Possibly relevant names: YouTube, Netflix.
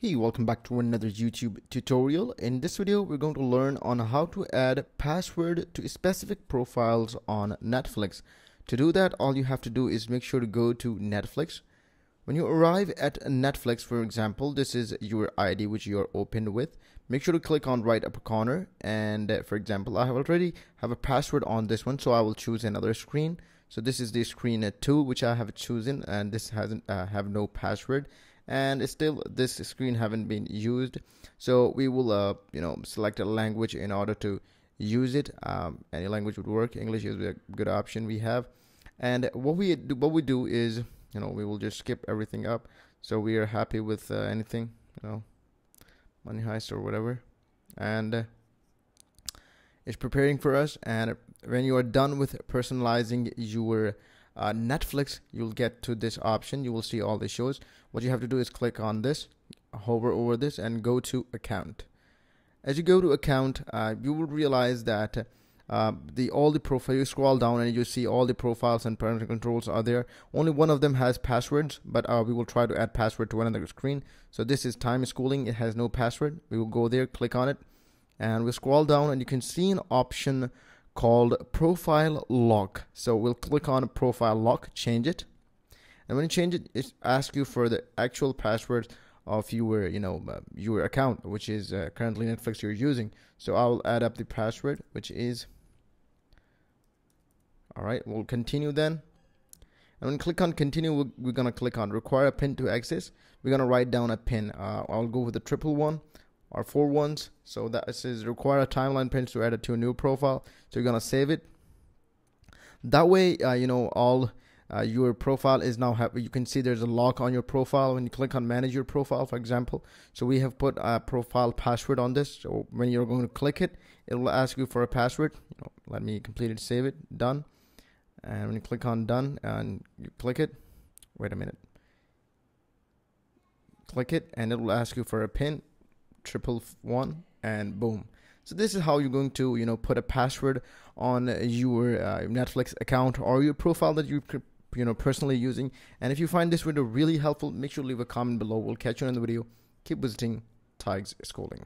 Hey, welcome back to another YouTube tutorial. In this video, we're going to learn on how to add password to specific profiles on Netflix. To do that, all you have to do is make sure to go to Netflix. When you arrive at Netflix, for example, this is your ID which you are opened with. Make sure to click on right upper corner. And for example, I already have a password on this one, so I will choose another screen. So this is the screen 2 which I have chosen, and this hasn't have no password. And still this screen haven't been used, so we will select a language in order to use it. Any language would work. English is a good option we have, and what we do is, you know, we will just skip everything up, so we are happy with anything, you know, Money Heist or whatever, and it's preparing for us. And when you are done with personalizing your Netflix, you'll get to this option. You will see all the shows. What you have to do is click on this, hover over this, and go to account. As you go to account, you will realize that all the profile, you scroll down and you see all the profiles and parental controls are there. Only one of them has passwords, but we will try to add password to another screen. So this is Time Schooling. It has no password. We will go there, click on it, and we'll scroll down and you can see an option called profile lock. So we'll click on profile lock, change it, and when you change it, it asks you for the actual password of your account, which is currently Netflix you're using. So I'll add up the password, which is all right. We'll continue then, and when click on continue, we're gonna click on require a PIN to access. We're gonna write down a PIN. I'll go with the 111. Or 4 ones. So that says require a timeline pins to add it to a new profile. So you're gonna save it. That way, your profile is now have. You can see there's a lock on your profile when you click on manage your profile, for example. So we have put a profile password on this. So when you're going to click it, it will ask you for a password. You know, let me complete it. Save it. Done. And when you click on done and you click it, wait a minute. Click it, and it will ask you for a PIN. 111, and boom. So this is how you're going to, you know, put a password on your Netflix account or your profile that you personally using. And if you find this video really helpful, make sure to leave a comment below. We'll catch you in the video. Keep visiting Tech Schooling.